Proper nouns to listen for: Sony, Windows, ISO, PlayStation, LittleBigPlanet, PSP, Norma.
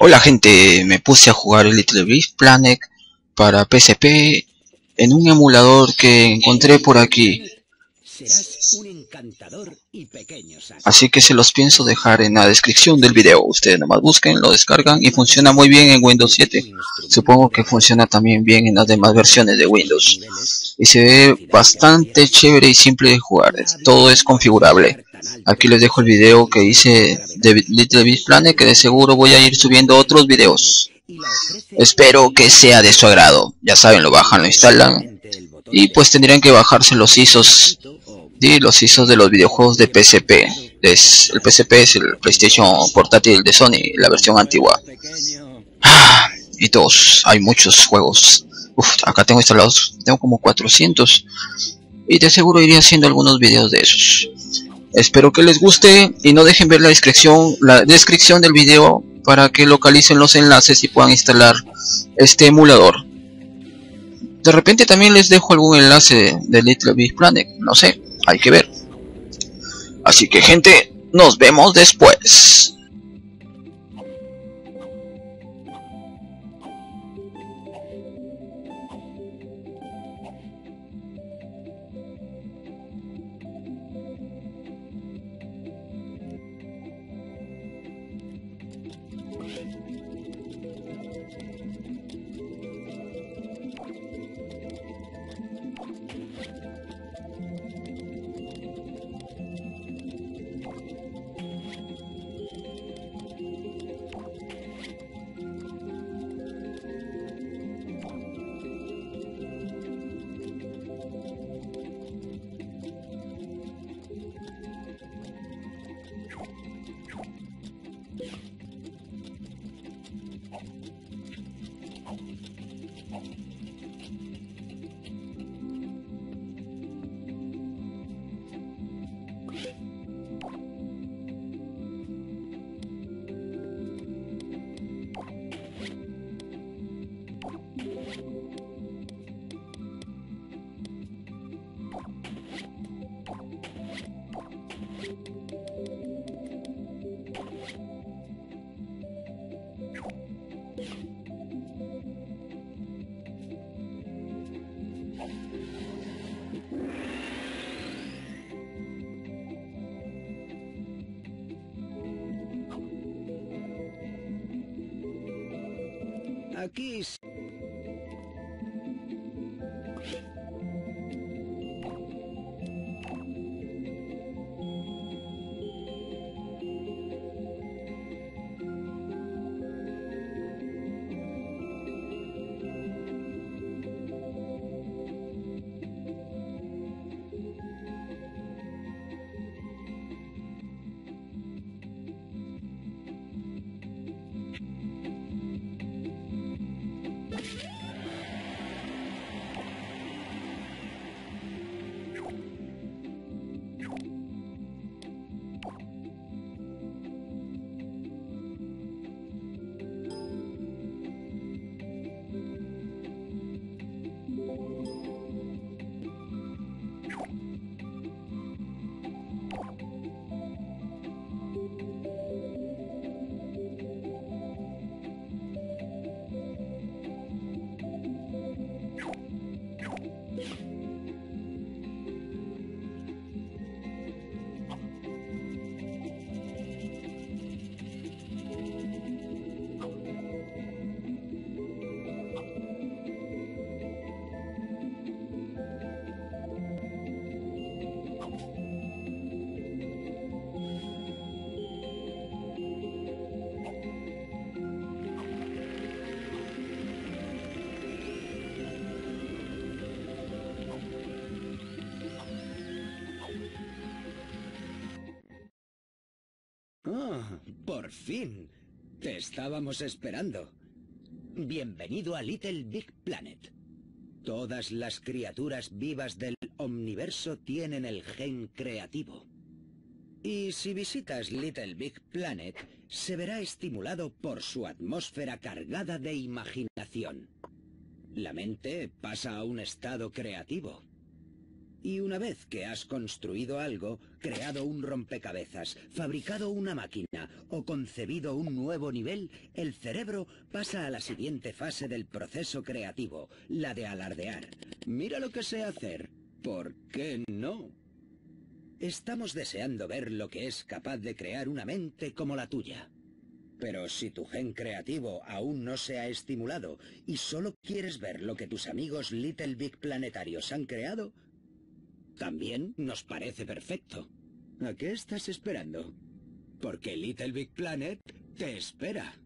Hola gente, me puse a jugar LittleBigPlanet para PSP en un emulador que encontré por aquí. Así que se los pienso dejar en la descripción del video. Ustedes nomás busquen, lo descargan y funciona muy bien en Windows 7. Supongo que funciona también bien en las demás versiones de Windows. Y se ve bastante chévere y simple de jugar. Todo es configurable. Aquí les dejo el video que hice de LittleBigPlanet, que de seguro voy a ir subiendo otros videos. Espero que sea de su agrado. Ya saben, lo bajan, lo instalan. Y pues tendrían que bajarse los ISOs. Y los ISOs de los videojuegos de PSP. El PSP es el PlayStation portátil de Sony, la versión antigua. Y todos, hay muchos juegos. Acá tengo instalados, tengo como 400. Y de seguro iré haciendo algunos videos de esos. Espero que les guste y no dejen ver la descripción del video para que localicen los enlaces y puedan instalar este emulador. De repente también les dejo algún enlace de LittleBigPlanet, no sé, hay que ver. Así que gente, nos vemos después. Aquí ¡por fin! Te estábamos esperando. Bienvenido a LittleBigPlanet. Todas las criaturas vivas del omniverso tienen el gen creativo. Y si visitas LittleBigPlanet, se verá estimulado por su atmósfera cargada de imaginación. La mente pasa a un estado creativo. Y una vez que has construido algo, creado un rompecabezas, fabricado una máquina o concebido un nuevo nivel, el cerebro pasa a la siguiente fase del proceso creativo, la de alardear. Mira lo que sé hacer, ¿por qué no? Estamos deseando ver lo que es capaz de crear una mente como la tuya. Pero si tu gen creativo aún no se ha estimulado y solo quieres ver lo que tus amigos Little Big Planetarios han creado, también nos parece perfecto. ¿A qué estás esperando? Porque Little Big Planet te espera.